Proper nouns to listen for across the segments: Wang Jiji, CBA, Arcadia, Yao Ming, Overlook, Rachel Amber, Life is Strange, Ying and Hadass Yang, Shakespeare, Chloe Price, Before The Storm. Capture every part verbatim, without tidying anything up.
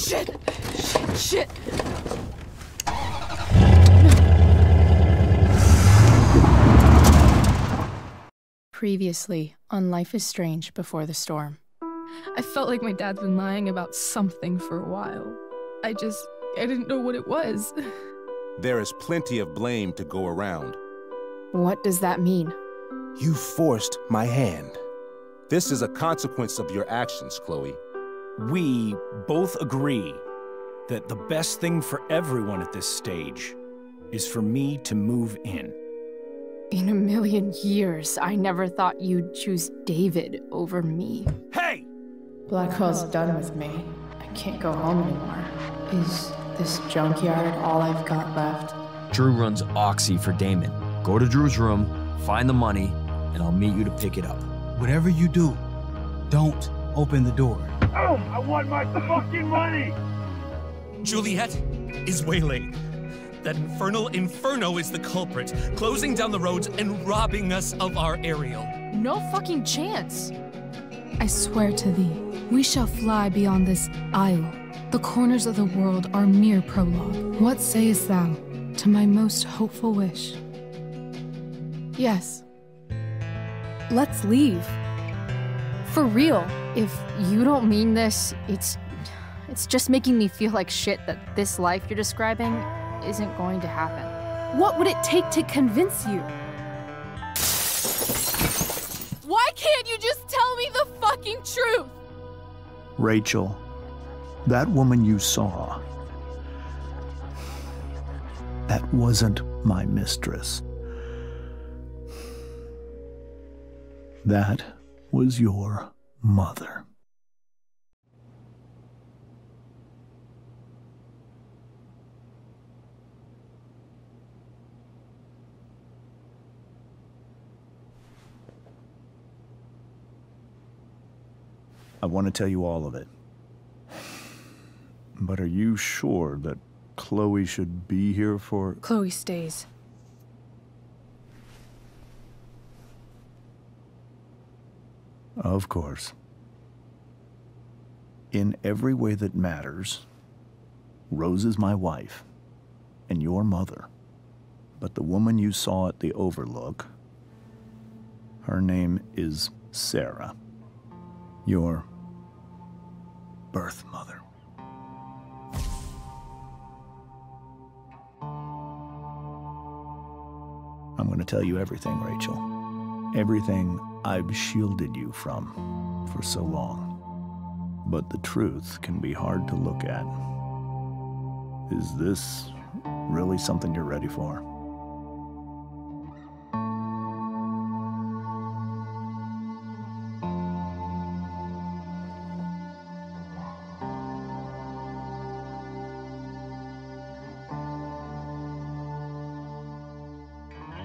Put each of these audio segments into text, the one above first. Shit! Shit! Shit! Previously on Life is Strange, Before the Storm. I felt like my dad's been lying about something for a while. I just, I didn't know what it was. There is plenty of blame to go around. What does that mean? You forced my hand. This is a consequence of your actions, Chloe. We both agree that the best thing for everyone at this stage is for me to move in. In a million years, I never thought you'd choose David over me. Hey! Black Hall's done with me. I can't go home anymore. Is this junkyard all I've got left? Drew runs Oxy for Damon. Go to Drew's room, find the money, and I'll meet you to pick it up. Whatever you do, don't open the door. Oh, I want my fucking money! Juliet is waylaid. That infernal inferno is the culprit, closing down the roads and robbing us of our Ariel. No fucking chance! I swear to thee, we shall fly beyond this isle. The corners of the world are mere prologue. What sayest thou to my most hopeful wish? Yes. Let's leave. For real. If you don't mean this, it's... it's just making me feel like shit that this life you're describing isn't going to happen. What would it take to convince you? Why can't you just tell me the fucking truth? Rachel, that woman you saw, that wasn't my mistress. That was your mother. I want to tell you all of it. But are you sure that Chloe should be here for... Chloe stays. Of course. In every way that matters, Rose is my wife and your mother. But the woman you saw at the Overlook, her name is Sarah. Your birth mother. I'm going to tell you everything, Rachel. Everything I've shielded you from for so long. But the truth can be hard to look at. Is this really something you're ready for?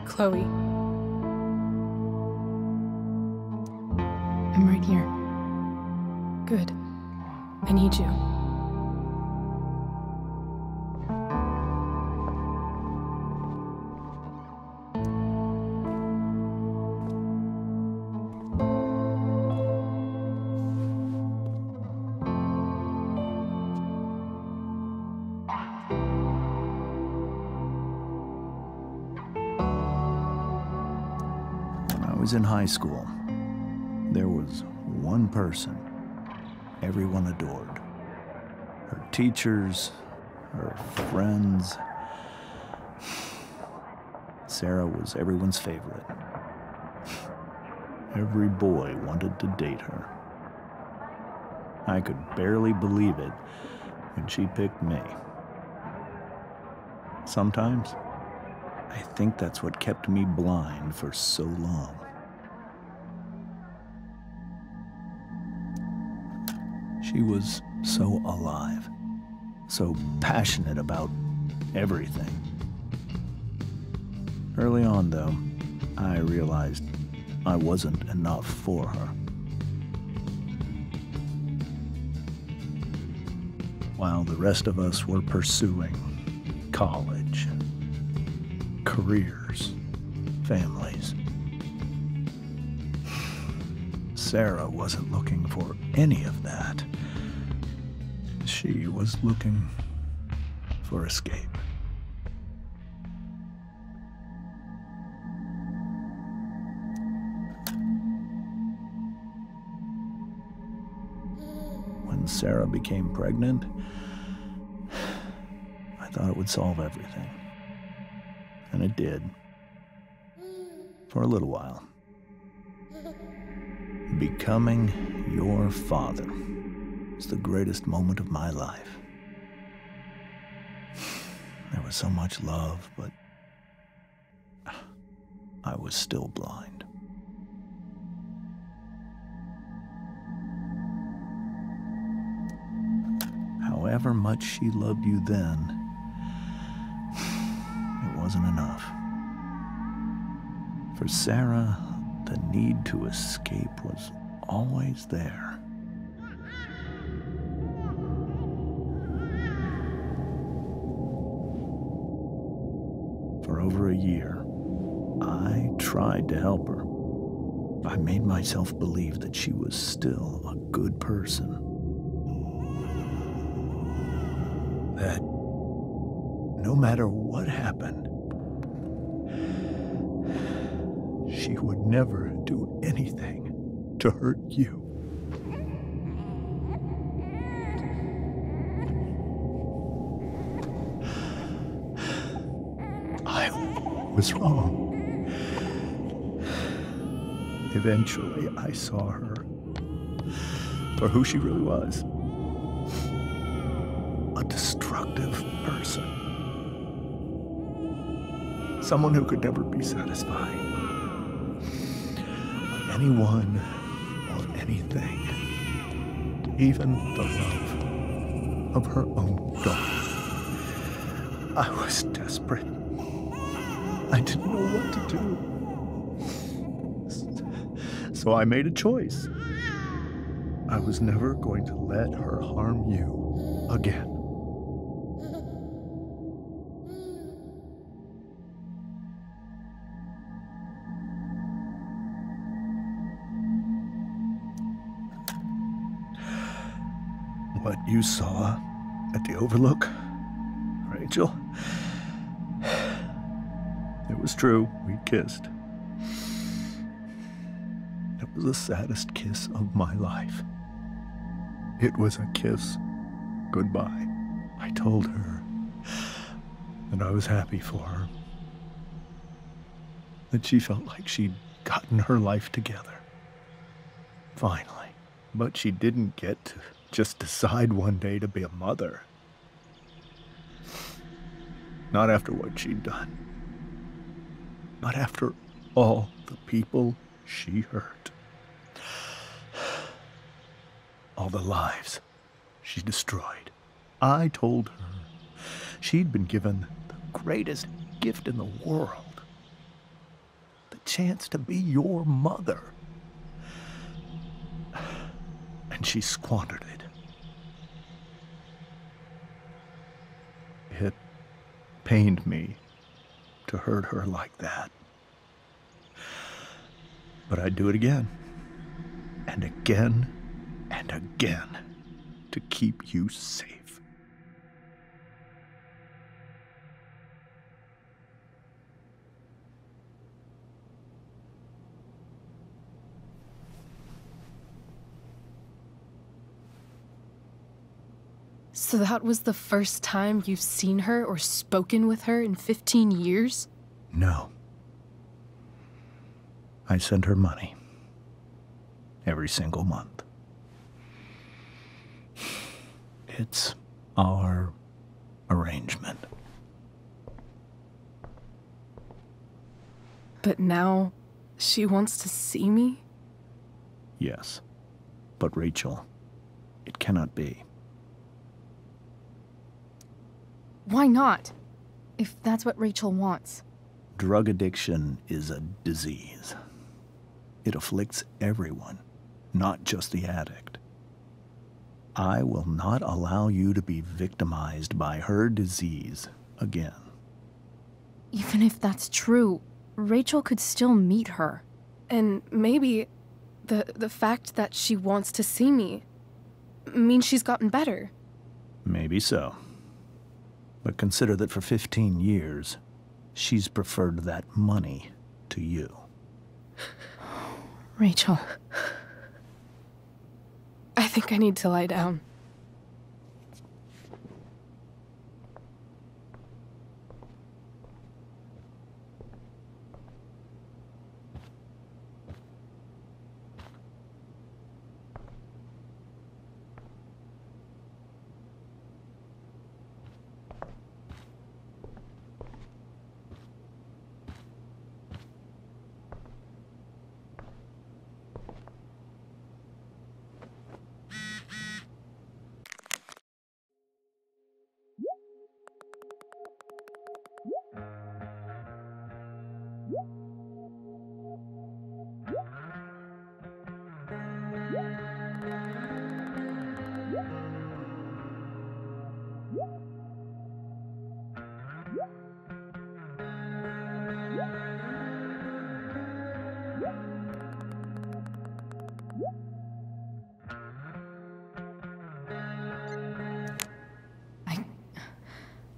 Chloe. I'm right here. Good. I need you. In high school, there was one person everyone adored. Her teachers, her friends. Sarah was everyone's favorite. Every boy wanted to date her. I could barely believe it when she picked me. Sometimes, I think that's what kept me blind for so long. She was so alive, so passionate about everything. Early on, though, I realized I wasn't enough for her. While the rest of us were pursuing college, careers, families, Sarah wasn't looking for any of that. She was looking for escape. When Sarah became pregnant, I thought it would solve everything. And it did. For a little while. Becoming your father was the greatest moment of my life. There was so much love, but I was still blind. However much she loved you then, it wasn't enough. For Sarah, the need to escape was always there. For over a year, I tried to help her. I made myself believe that she was still a good person. That no matter what happened, she would never do anything to hurt you. I was wrong. Eventually, I saw her for who she really was. A destructive person. Someone who could never be satisfied. Anyone or anything, even the love of her own daughter. I was desperate. I didn't know what to do. So I made a choice. I was never going to let her harm you again. What you saw at the Overlook, Rachel, it was true, we kissed. It was the saddest kiss of my life. It was a kiss goodbye. I told her that I was happy for her, that she felt like she'd gotten her life together, finally. But she didn't get to just decide one day to be a mother. Not after what she'd done. Not after all the people she hurt. All the lives she destroyed. I told her she'd been given the greatest gift in the world. The chance to be your mother. And she squandered it. It pained me to hurt her like that. But I'd do it again, and again, and again, to keep you safe. So that was the first time you've seen her or spoken with her in fifteen years? No. I send her money. Every single month. It's our arrangement. But now she wants to see me? Yes. But Rachel, it cannot be. Why not? If that's what Rachel wants. Drug addiction is a disease. It afflicts everyone, not just the addict. I will not allow you to be victimized by her disease again. Even if that's true, Rachel could still meet her. And maybe the, the fact that she wants to see me means she's gotten better. Maybe so. But consider that for fifteen years, she's preferred that money to you. Rachel, I think I need to lie down.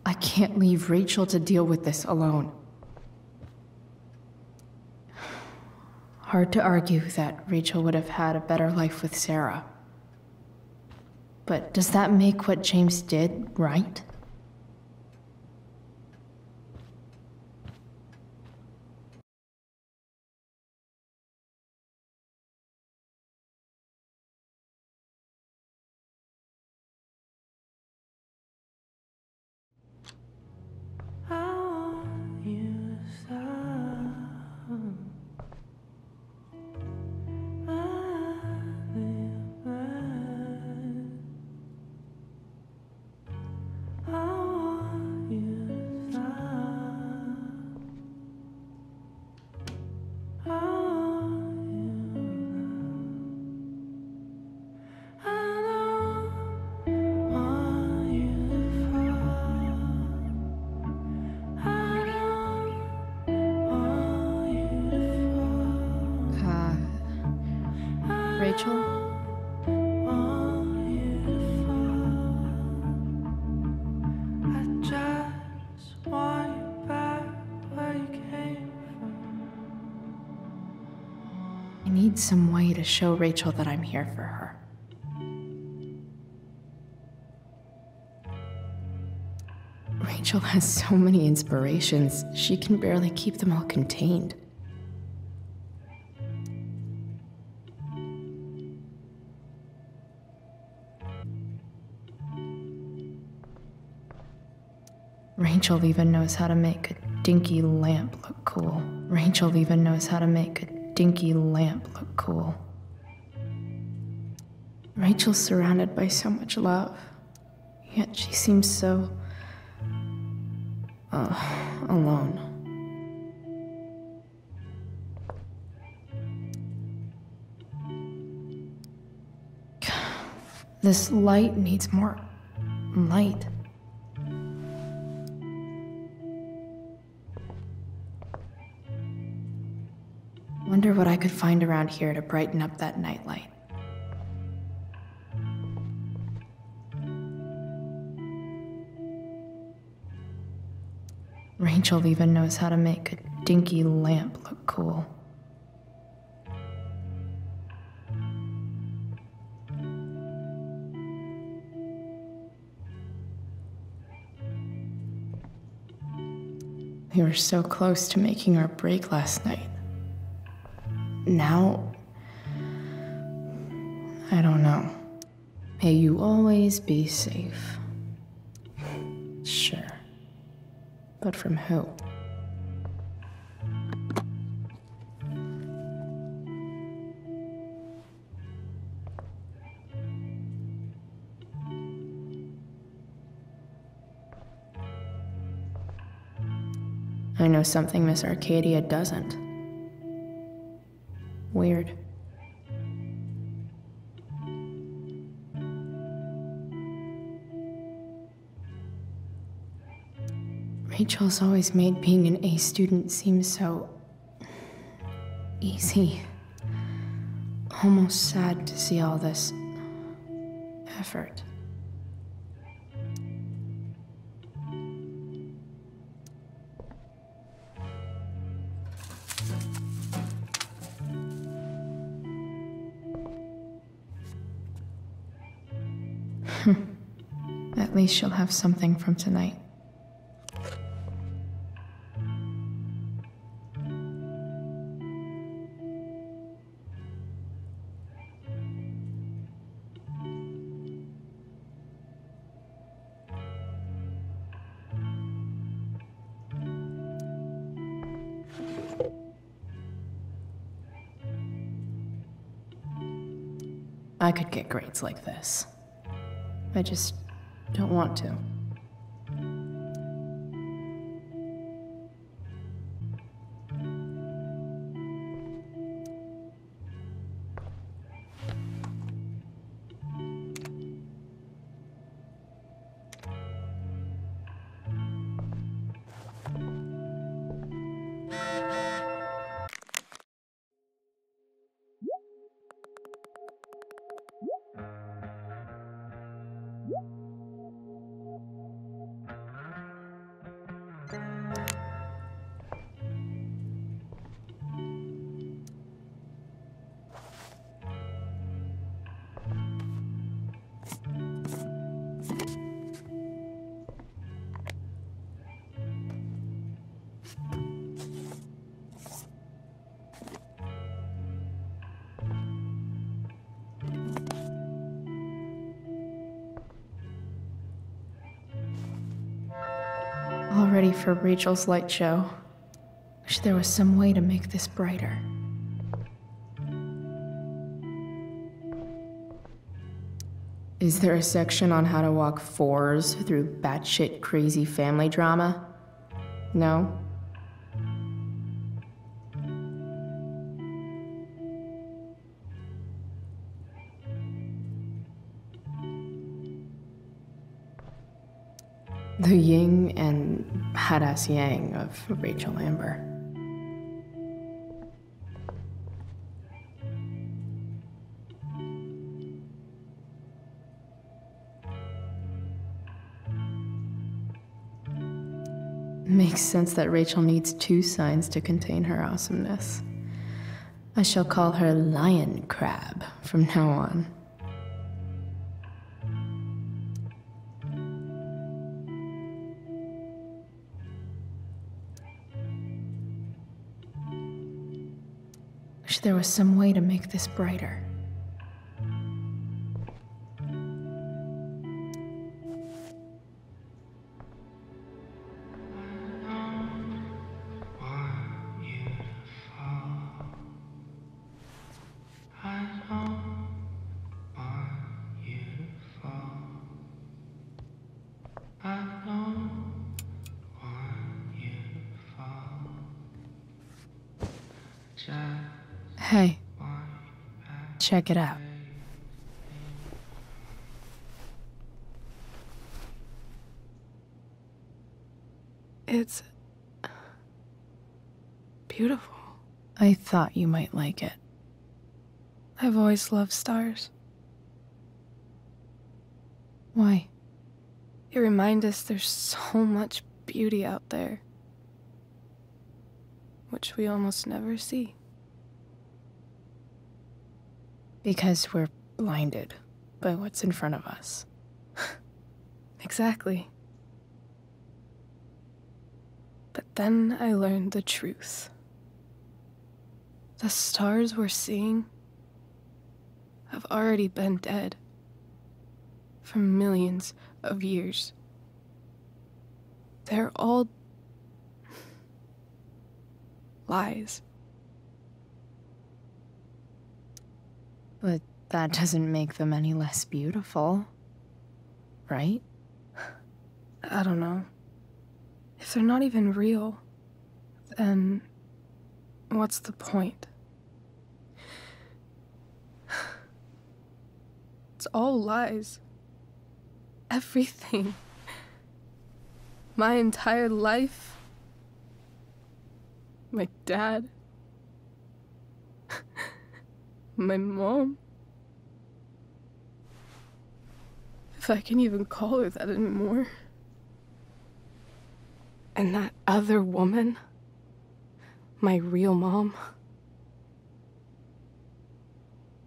I can't leave Rachel to deal with this alone. Hard to argue that Rachel would have had a better life with Sarah. But does that make what James did right? Some way to show Rachel that I'm here for her. Rachel has so many inspirations, she can barely keep them all contained. Rachel even knows how to make a dinky lamp look cool. Rachel even knows how to make a dinky lamp look cool. Rachel's surrounded by so much love, yet she seems so uh, alone. This light needs more light. I wonder what I could find around here to brighten up that nightlight. Rachel even knows how to make a dinky lamp look cool. We were so close to making our break last night. Now, I don't know. May you always be safe. Sure. But from who? I know something Miss Arcadia doesn't. Weird. Rachel's always made being an A student seem so easy. Almost sad to see all this effort. At least she'll have something from tonight. I could get grades like this. I just don't want to. Ready for Rachel's light show. Wish there was some way to make this brighter. Is there a section on how to walk fours through batshit crazy family drama? No? The Ying and Hadass Yang of Rachel Amber. Makes sense that Rachel needs two signs to contain her awesomeness. I shall call her Lion Crab from now on. There was some way to make this brighter. Hey, check it out. It's beautiful. I thought you might like it. I've always loved stars. Why? They remind us there's so much beauty out there, which we almost never see. Because we're blinded by what's in front of us. Exactly. But then I learned the truth. The stars we're seeing have already been dead for millions of years. They're all lies. But that doesn't make them any less beautiful, right? I don't know. If they're not even real, then what's the point? It's all lies. Everything. My entire life. My dad. My mom. If I can even call her that anymore. And that other woman. My real mom.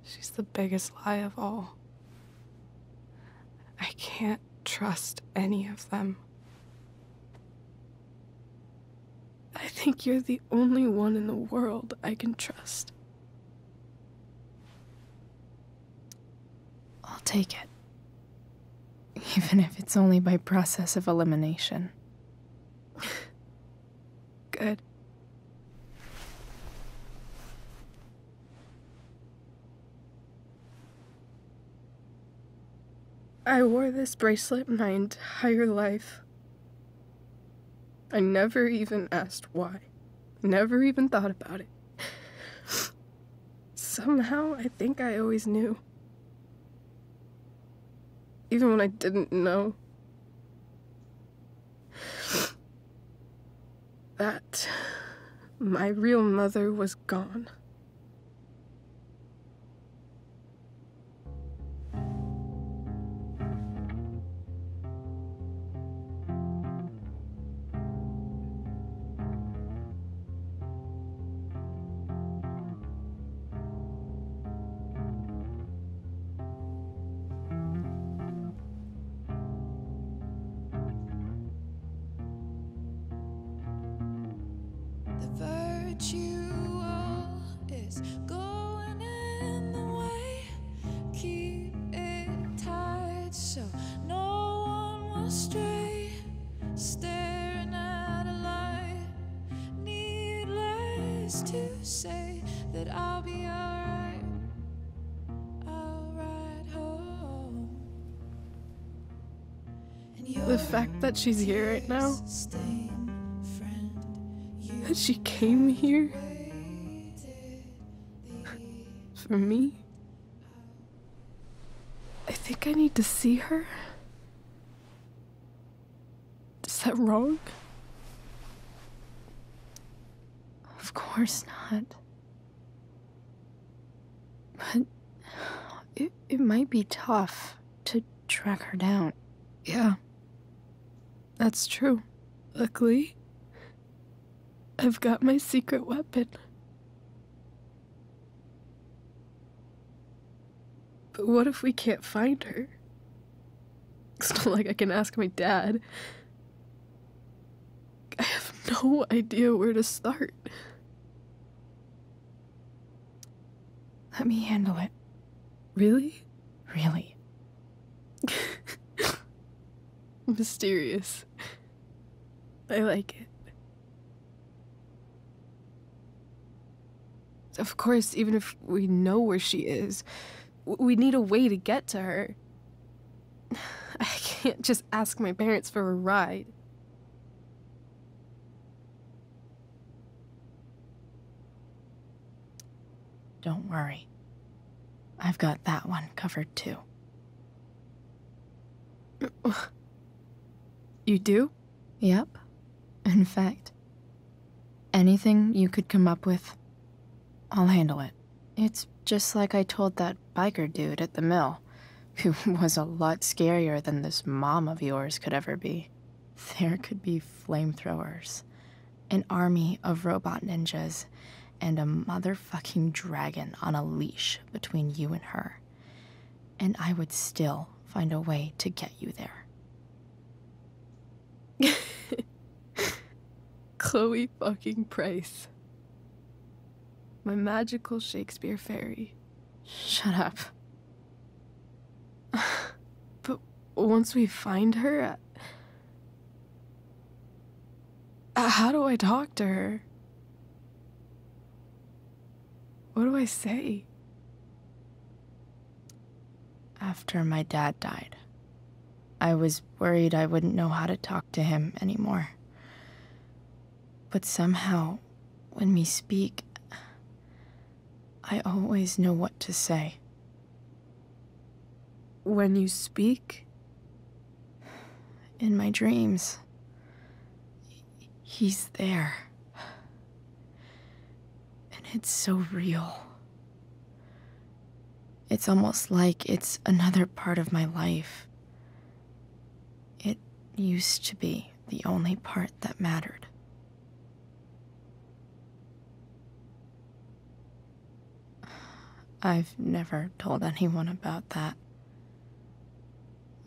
She's the biggest lie of all. I can't trust any of them. I think you're the only one in the world I can trust. I'll take it. Even if it's only by process of elimination. Good. I wore this bracelet my entire life. I never even asked why. Never even thought about it. Somehow, I think I always knew. Even when I didn't know. That my real mother was gone. The fact that she's here right now, that she came here for me, I think I need to see her. Is that wrong? Of course not. But it, it might be tough to track her down. Yeah. That's true. Luckily, I've got my secret weapon. But what if we can't find her? It's not like I can ask my dad. I have no idea where to start. Let me handle it. Really? Really. Mysterious. I like it. Of course, even if we know where she is, we need a way to get to her. I can't just ask my parents for a ride. Don't worry. I've got that one covered too. You do? Yep. In fact, anything you could come up with, I'll handle it. It's just like I told that biker dude at the mill, who was a lot scarier than this mom of yours could ever be. There could be flamethrowers, an army of robot ninjas, and a motherfucking dragon on a leash between you and her. And I would still find a way to get you there. Chloe fucking Price. My magical Shakespeare fairy. Shut up. But once we find her, how do I talk to her? What do I say? After my dad died, I was worried I wouldn't know how to talk to him anymore. But somehow, when we speak, I always know what to say. When you speak? In my dreams. He's there. And it's so real. It's almost like it's another part of my life. It used to be the only part that mattered. I've never told anyone about that.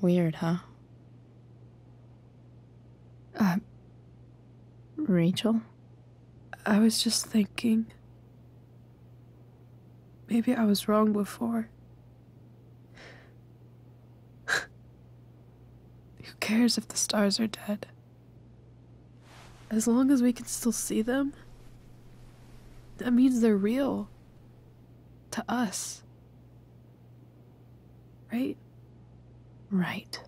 Weird, huh? Uh, Rachel? I was just thinking... Maybe I was wrong before. Who cares if the stars are dead? As long as we can still see them, that means they're real. To us. Right? Right.